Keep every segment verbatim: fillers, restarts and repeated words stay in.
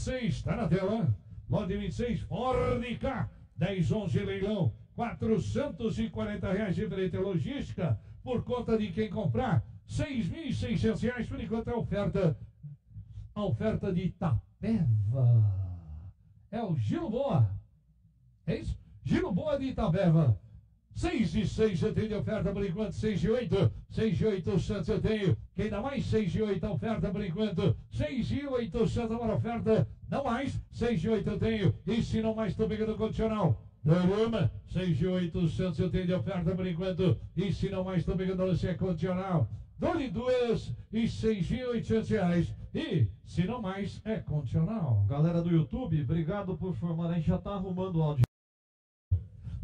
vinte e seis, está na tela. Lote vinte e seis, Ford K, dez onze leilão, quatrocentos e quarenta reais de direito à logística, por conta de quem comprar, seis mil e seiscentos reais, por enquanto é a oferta, a oferta de Itapeva. É o Gilboa, é isso? Gilboa de Itapeva. seis e seis eu tenho de oferta por enquanto, seis e oito, seis e oitocentos eu tenho, quem dá mais? seis e oito a oferta por enquanto, seis e oitocentos agora oferta, não mais, seis e oito eu tenho, e se não mais estou pegando condicional, Leoma, seis e oitocentos eu tenho de oferta por enquanto, e se não mais estou pegando você condicional, doze e dois e seis mil e oitocentos reais. E, se não mais, é condicional. Galera do YouTube, obrigado por formar. A gente já tá arrumando o áudio.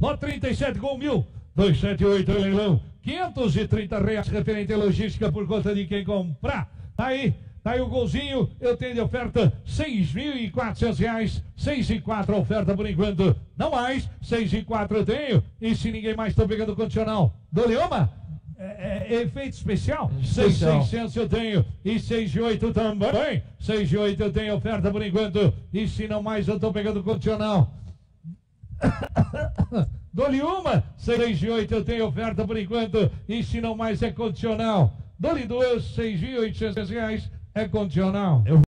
Lote trinta e sete, gol mil. duzentos e setenta e oito, leilão. quinhentos e trinta reais, referente à logística por conta de quem comprar. Tá aí, tá aí o golzinho. Eu tenho de oferta seis mil e quatrocentos reais. seis e quatro a oferta por enquanto. Não mais, seis e quatro eu tenho. E se ninguém mais tá pegando o condicional do Leoma? É, é, efeito especial, seis mil e seiscentos eu tenho e seis e oito também, seis e oito eu tenho oferta por enquanto e se não mais eu estou pegando condicional. Dou-lhe uma, seis e oito eu tenho oferta por enquanto e se não mais é condicional. Dou-lhe duas, seis mil e oitocentos reais é condicional. Eu...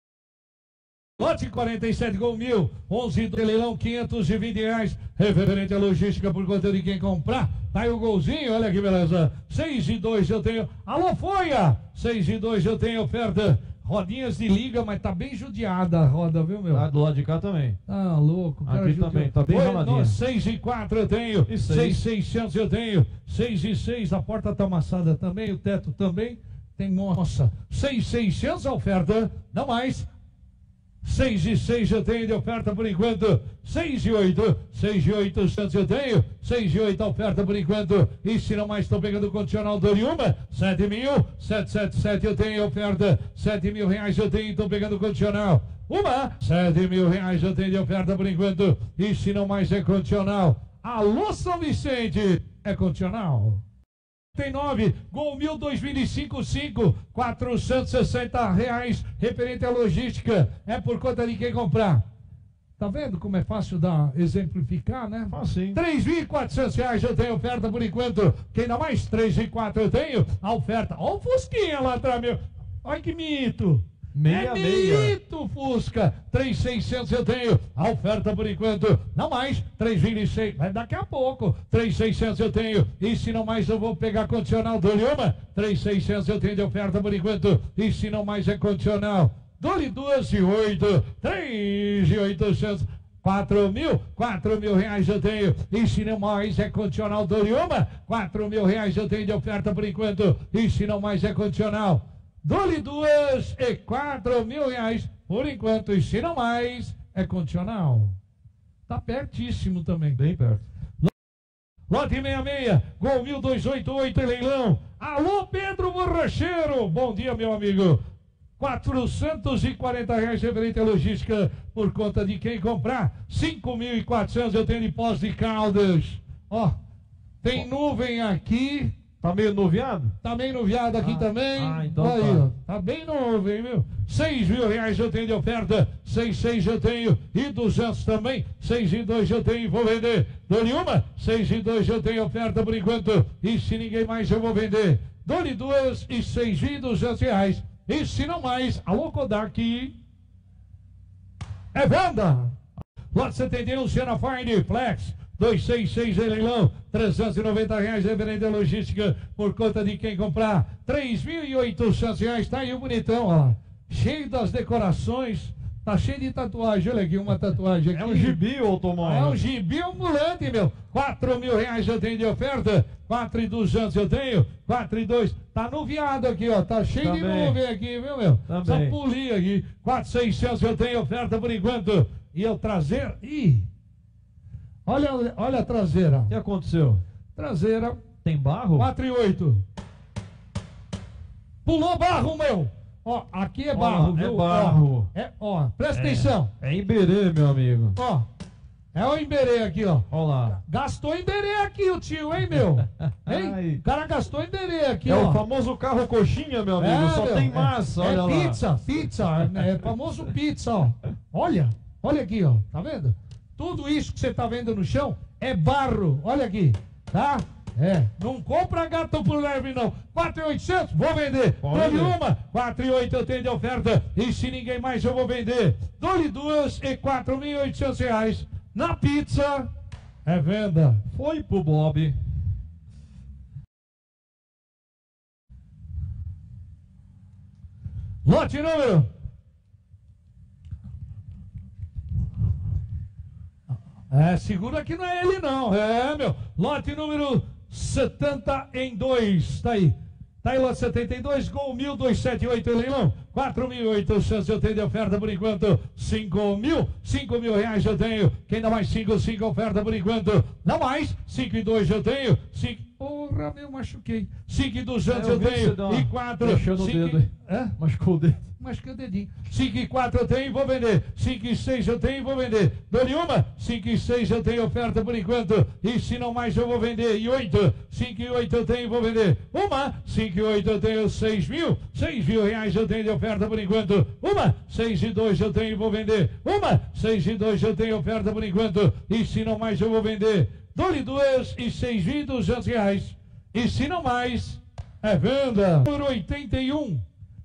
Lote quarenta e sete, gol mil, onze do leilão, quinhentos e vinte reais, referente à logística por conta de quem comprar. Tá aí o golzinho, olha que beleza. seis e dois eu tenho, alô Folha, seis e dois eu tenho oferta, rodinhas de liga, mas tá bem judiada a roda, viu meu? Tá do lado de cá também. Tá louco, cara. Aqui judiou. Também, tá bem raladinha. seis e quatro eu tenho, seis mil e seiscentos eu tenho, seis e seis, a porta tá amassada também, o teto também, tem moça. seis mil e seiscentos a oferta, não mais. seis e seis eu tenho de oferta por enquanto, seis e oito, seis e oitocentos eu tenho, seis e oito a oferta por enquanto, e se não mais estou pegando o condicional do Leoma, sete mil, setecentos e setenta e sete eu tenho oferta, sete mil reais eu tenho, estou pegando o condicional, uma, sete mil reais eu tenho de oferta por enquanto, e se não mais é condicional, alô São Vicente, é condicional. quarenta e nove, gol mil, dois mil e cinco, quatrocentos e sessenta reais, referente à logística, é por conta de quem comprar. Tá vendo como é fácil dar, exemplificar, né? Facinho. três mil e quatrocentos reais eu tenho oferta por enquanto, quem dá mais? três e quatro eu tenho, a oferta, ó o Fusquinha lá atrás, meu, olha que mito. Meia, é mito, meia. Fusca, três mil e seiscentos eu tenho, a oferta por enquanto, não mais, três mil e seiscentos, mas daqui a pouco, três mil e seiscentos eu tenho, e se não mais eu vou pegar condicional do Leoma, três mil e seiscentos eu tenho de oferta por enquanto, e se não mais é condicional, dou-lhe doze e oito, três mil e oitocentos, quatro mil, quatro mil reais eu tenho, e se não mais é condicional do Leoma, quatro mil reais eu tenho de oferta por enquanto, e se não mais é condicional, dou-lhe duas e quatro mil reais por enquanto, e se não mais é condicional. Tá pertíssimo também. Bem perto. Lote sessenta e seis, gol mil, duzentos e oitenta e oito, leilão. Alô, Pedro Borracheiro. Bom dia, meu amigo. quatrocentos e quarenta reais referente à logística por conta de quem comprar. cinco mil e quatrocentos eu tenho de pós de Caldas. Ó, tem nuvem aqui. Tá meio nuviado? Tá meio nuviado aqui ah, também. Ah, então aí, tá. Ó, tá bem novo, hein, meu? seis mil reais eu tenho de oferta, seis e seis eu tenho e duzentos também, seis e dois eu tenho e vou vender. Dou-lhe uma, seis e dois eu tenho oferta por enquanto e se ninguém mais eu vou vender. Dou-lhe duas e seis mil e duzentos reais e se não mais, a Locodark é venda. Lote setenta e um, Cena Fine Flex. dois seis seis em leilão, trezentos e noventa reais referente à logística por conta de quem comprar, três mil e oitocentos reais, tá aí o bonitão, ó, cheio das decorações, tá cheio de tatuagem, olha aqui, uma tatuagem aqui. É um gibi, ô Tomão. É um gibi ambulante, meu, quatro mil reais eu tenho de oferta, quatro mil e duzentos eu tenho, quatro mil e duzentos, tá nuviado aqui, ó, tá cheio também. De nuvem aqui, viu, meu? Também. Só poli aqui, quatro mil e seiscentos eu tenho oferta por enquanto, e eu trazer, ih... Olha, olha a traseira. O que aconteceu? Traseira. Tem barro? quatro e oito. Pulou barro, meu. Ó, aqui é barro, ó, viu? É barro. Ó, é, ó, presta é, atenção. É emberê, meu amigo. Ó, é o emberê aqui, ó. Olha lá. Gastou emberê aqui o tio, hein, meu? Hein? O cara gastou emberê aqui, é ó. É o famoso carro coxinha, meu amigo. É, só meu, tem massa, é, olha é lá. É pizza, pizza. É famoso pizza, ó. Olha, olha aqui, ó, tá vendo? Tudo isso que você tá vendo no chão é barro, olha aqui, tá? É, não compra gato por leve não. quatro mil e oitocentos, vou vender. Dou-lhe uma, quatro mil e oitocentos eu tenho de oferta. E se ninguém mais eu vou vender. Dou-lhe duas e quatro mil e oitocentos reais. Na pizza é venda. Foi pro Bob. Lote número. É, segura que não é ele não. É, meu. Lote número setenta em dois. Tá aí. Tá aí, lote setenta e dois. Gol mil duzentos e setenta e oito, leilão. quatro mil e oitocentos eu tenho de oferta por enquanto. cinco mil. cinco mil reais eu tenho. Quem dá mais cinco, cinco oferta por enquanto. Dá mais. cinco e dois eu tenho. cinco. Porra, meu, machuquei. cinco e duzentos é, eu, eu tenho. Uma... E quatro. Deixou no cinco... dedo. Hã? Machucou o dedo. Machuquei o dedinho. cinco e quatro eu tenho e vou vender. cinco e seis eu tenho e vou vender. Dou-lhe uma. cinco e seis eu tenho oferta por enquanto. E se não mais eu vou vender. E oito. cinco e oito eu tenho e vou vender. Uma. cinco e oito eu tenho seis mil. seis mil reais eu tenho de oferta por enquanto. Uma. seis e dois eu tenho e vou vender. Uma. seis e dois eu tenho oferta por enquanto. E se não mais eu vou vender. Dou-lhe duas e seis mil e duzentos reais. E se não mais, é venda. Número oitenta e um.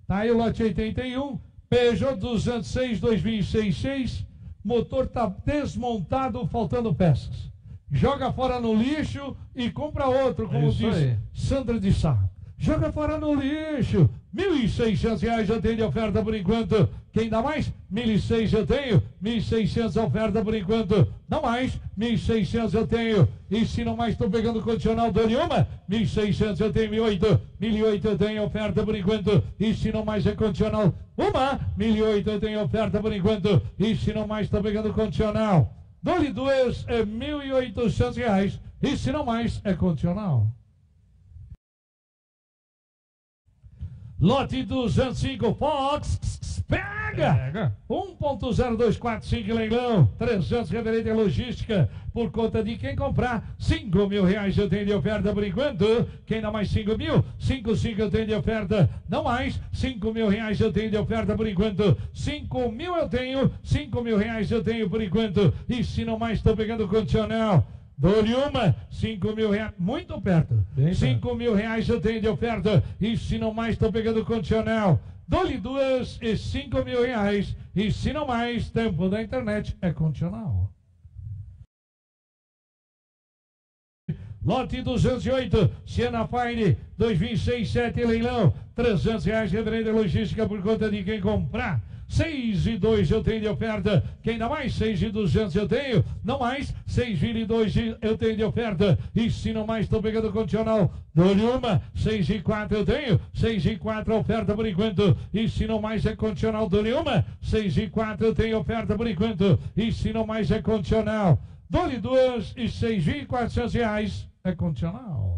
Tá aí o lote oitenta e um, Peugeot duzentos e seis, dois mil e seiscentos e sessenta e seis, motor tá desmontado, faltando peças. Joga fora no lixo e compra outro, como diz Sandra de Sá. Joga fora no lixo. mil e seiscentos reais eu tenho de oferta por enquanto. Quem dá mais? mil e seiscentos eu tenho. mil e seiscentos oferta por enquanto. Dá mais. mil e seiscentos eu tenho. E se não mais, estou pegando o condicional do Leoma. mil e seiscentos eu tenho. mil e oito. mil e oito eu tenho oferta por enquanto. E se não mais é condicional. Uma. mil e oito eu tenho oferta por enquanto. E se não mais, estou pegando o condicional. Dou-lhe duas é mil e oitocentos reais. E se não mais é condicional. Lote duzentos e cinco, Fox, pega! um ponto zero dois quatro cinco, leilão, trezentos referente à logística, por conta de quem comprar, cinco mil reais eu tenho de oferta por enquanto, quem dá mais cinco mil, cinco, cinco eu tenho de oferta, não mais, cinco mil reais eu tenho de oferta por enquanto, cinco mil eu tenho, cinco mil reais eu tenho por enquanto, e se não mais estou pegando o condicional. Dou-lhe uma, cinco mil reais, muito perto. Bem, cinco mil reais eu tenho de oferta. E se não mais, estou pegando o condicional. Dou-lhe duas e cinco mil reais. E se não mais, tempo da internet é condicional. Lote duzentos e oito, Siena Fine, dois mil e seiscentos e sete, leilão. trezentos reais, referente à logística por conta de quem comprar. seis e dois eu tenho de oferta. Quem dá mais? seis e duzentos eu tenho. Não mais. seis e dois eu tenho de oferta. E se não mais, estou pegando o condicional. Dou-lhe uma. seis e quatro eu tenho. seis e quatro oferta por enquanto. E se não mais é condicional. Dou-lhe uma. seis e quatro eu tenho oferta por enquanto. E se não mais é condicional. Dou-lhe duas e seis mil e quatrocentos reais. É condicional.